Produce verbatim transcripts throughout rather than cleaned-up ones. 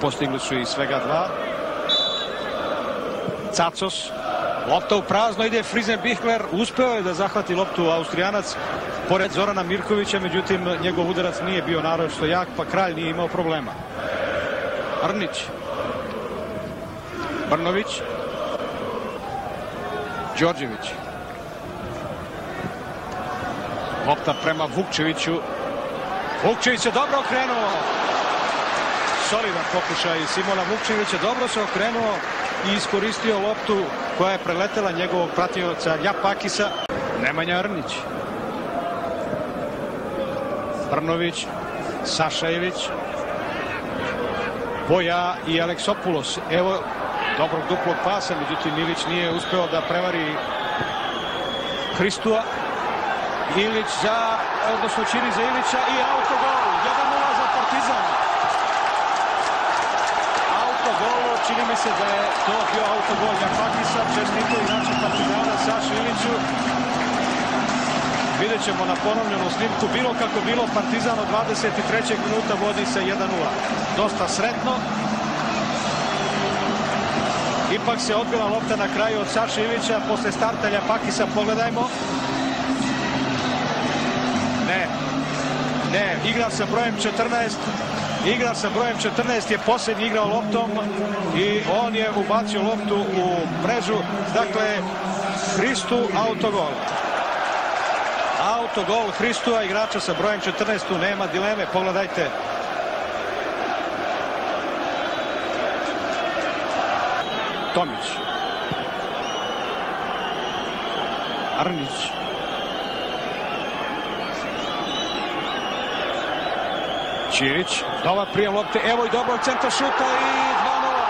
Postigli su i svega dva. Cacos, lopta u prazno, ide Frizenbihler, uspeo je da zahvati loptu Austrijanac pored Zorana Mirkovića, međutim njegov udarac nije bio naročito jak, pa Kralj nije imao problema. Rnić, Brnović, Đorđević. Lopta prema Vukčeviću. Vukčević je dobro okrenuo. Solidan pokušaj Simona Vukčevića. Dobro se okrenuo i iskoristio loptu koja je preletela njegovog pratioca Liapakisa. Nemanja Rnić. Brnović, Saša Ilić, Boja i Aleksopulos. Evo dobrog duplog pasa, međutim Ilić nije uspeo da prevari Hristua. Ilić za, odnosno čini za Ilića i autogol. jedan nula za Partizan. Autogol, čini mi se da je to bio autogol Liapakisa. Čestito inače Partizana Saši Iliću. Vidjet ćemo na ponovljenom snimku. Bilo kako bilo, Partizan od dvadeset trećeg minuta vodi se jedan nula. Dosta sretno. Ipak se odbila lopta na kraju od Saše Ilića posle starta Liapakisa. Pogledajmo. Ne, ne, igra sa brojem četrnaest. Igra sa brojem četrnaest je posljednji igrao loptom i on je ubacio loptu u mrežu. Dakle, Hristu autogol. Autogol Hristua, igrača sa brojem četrnaest, nema dileme, pogledajte. Tomić. Rnić. Čirić, dobar prijem lopte, evo i dobro centar šuta i dva nula.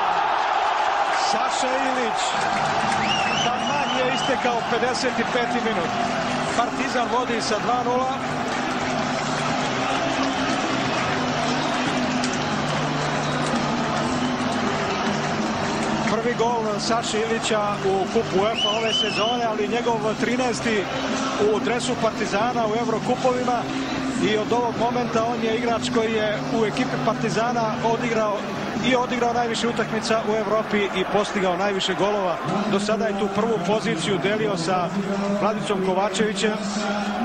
Saša Ilić, taman je istekao pedeset peti minut. Partizan vodi sa dva nula. Prvi gol Saše Ilića u kupu UEFA ove sezone, ali njegov trinaesti u dresu Partizana u Evrokupovima i od ovog momenta on je igrač koji je u ekipi Partizana odigrao i odigrao najviše utakmica u Evropi i postigao najviše golova. Do sada je tu prvu poziciju delio sa Vladicom Kovačevićem,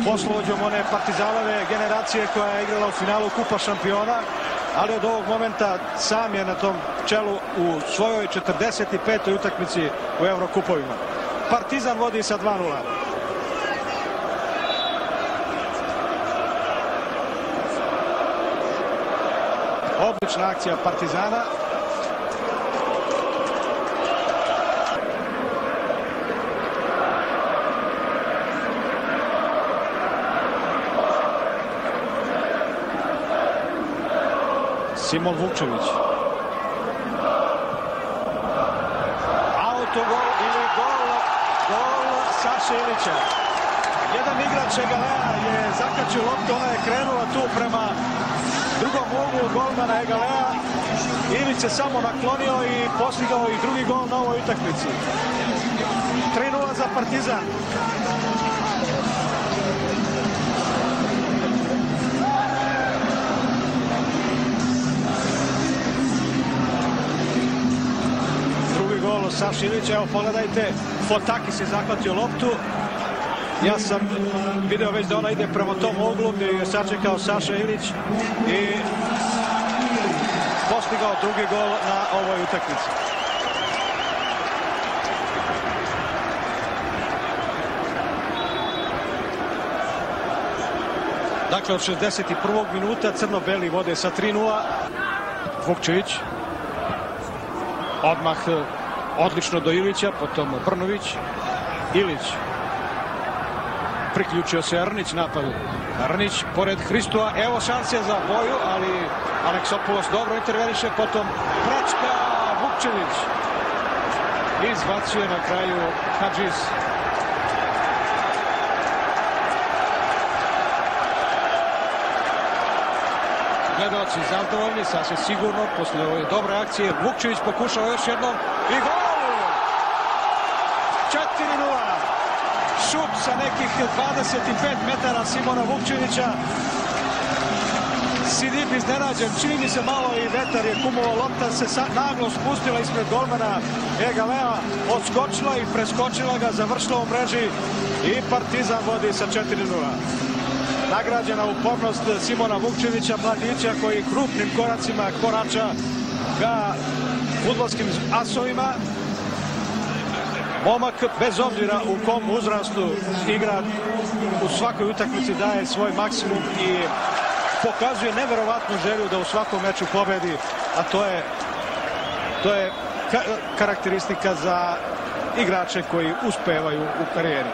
poslovođom one Partizanove generacije koja je igrala u finalu Kupa šampiona, ali od ovog momenta sam je na tom čelu u svojoj četrdeset petoj utakmici u Evrokupovima. Partizan vodi sa dva nula. Odlična akcija Partizana. Simon Vukčević. Autogol ili gol, gol Saše Ilića. Jedan igrač Egalea je zakačio loptu, ona je krenula tu prema drugom uglu golmana Egalea. Ilić se samo naklonio i postigao i drugi gol na ovoj utakmici. tri nula za Partizan. Drugi gol Saše Ilića, evo pogledajte, Fotakis je zahvatio loptu. Ja sam video već da ona ide prema tom uglu gdje je sačekao Saša Ilić i postigao drugi gol na ovoj utakmici. Dakle, od šezdeset prve minuta crno-beli vode sa tri nula. Vukčević. Odmah odlično do Ilića, potom Brnović. Ilić. Priključio se Rnić napadu. Rnić pored Hristua. Evo šanse za Boju, ali Aleksopulos dobro interveniše. Potom pračka Vukčević. Izbacio je na kraju Hadžis. Gledaoci zadovoljni, sasvim sigurno, posle ove dobre akcije. Vukčević pokušao još jednom i gol! četiri nula! Šut sa nekih dvadeset pet metara Simona Vukčevića. Sidibe iznenađen, čini se malo i vetar je kumovao, lopta se naglo spustila ispred golmana Egalea, odskočila i preskočila ga, završila u mreži i Partizan vodi sa četiri nula. Nagrađena upornost Simona Vukčevića, mladića koji krupnim koracima korača ka fudbalskim asovima. Momak, bez obzira u kom uzrastu igra, u svakoj utakmici daje svoj maksimum i pokazuje neverovatnu želju da u svakom meču pobedi, a to je, to je karakteristika za igrače koji uspevaju u karijeri.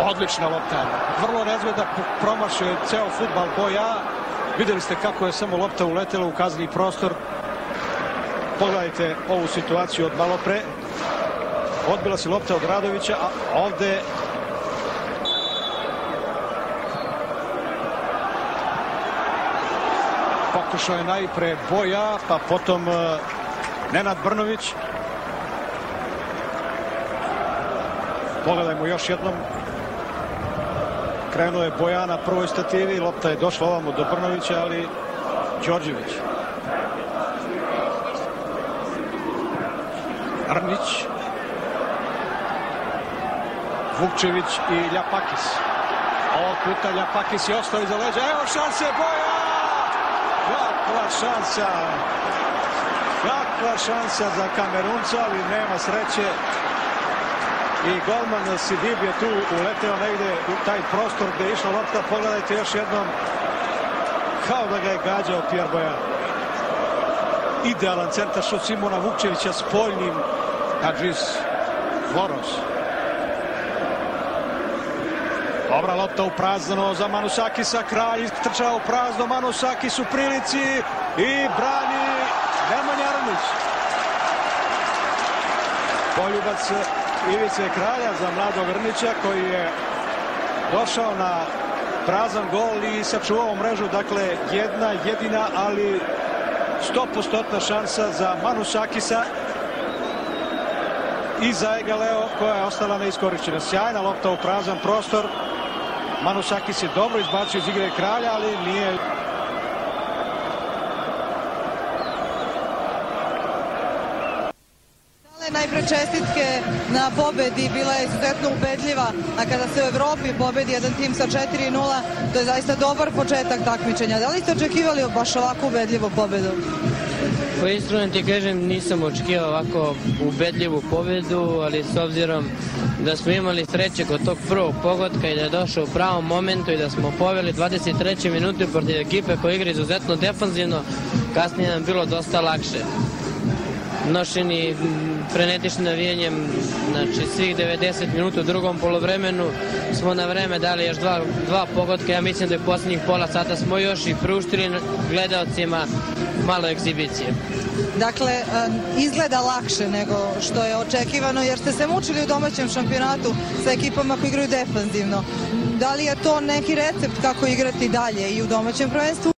Odlična lopta, vrlo rezveda, promašio je ceo fudbal Boja. Videli ste kako je samo lopta uletela u kazneni prostor. Pogledajte ovu situaciju od malo pre. Odbila se lopta od Radovića, a ovde... Pokušao je najpre Boja, pa potom Nenad Brnović. Pogledajmo još jednom. Krenuo je Boja na prvoj stativi, lopta je došla ovamo do Brnovića, ali Đorđević. Rnić. Vukčević i Liapakis. Ovog puta Liapakis je ostao iza leđa. Evo šanse Boja! Kakva šansa! Kakva šansa za Kamerunca, ali nema sreće. I golman Sidib je tu uleteo negde u taj prostor gde je išla lopta. Pogledajte još jednom, kao da ga je gađao Pierboja. Idealan centaršut Simona Vukčevića spoljnim. Hadžis, Voros. Dobra lopta u prazno za Manusakisa. Kralj trčao u prazno. Manusakis u prilici i brani Nemanja Rnić. Poljubac Ivice Kralja za mladog Rnića koji je došao na prazan gol i sačuvao mrežu. Dakle, jedna jedina, ali stopostotna šansa za Manusakisa i za Egaleo koja je ostala neiskorišćena. Sjajna lopta u prazan prostor. Manusakis je dobro izbacio iz igre Kralja, ali nije... Najpre čestitke na pobedi, bila je izuzetno ubedljiva, a kada se u Evropi pobedi jedan tim sa četiri nula, to je zaista dobar početak takmičenja. Da li ste očekivali baš ovako ubedljivu pobedu? Pa iskreno ti kažem, nisam očekivao ovako ubedljivu pobedu, ali s obzirom da smo imali sreće kod tog prvog pogotka i da je došao u pravom momentu i da smo poveli dvadeset trećoj minuti protiv ekipe koja igra izuzetno defanzivno, kasnije nam bilo dosta lakše. Nošeni frenetičnim navijanjem, znači svih devedeset minuta u drugom polovremenu smo na vreme dali još dva, dva pogotka. Ja mislim da je posljednjih pola sata smo još i pruštili gledalcima malo egzibicije. Dakle, izgleda lakše nego što je očekivano jer ste se mučili u domaćem šampionatu sa ekipama koji igraju defanzivno. Da li je to neki recept kako igrati dalje i u domaćem prvenstvu?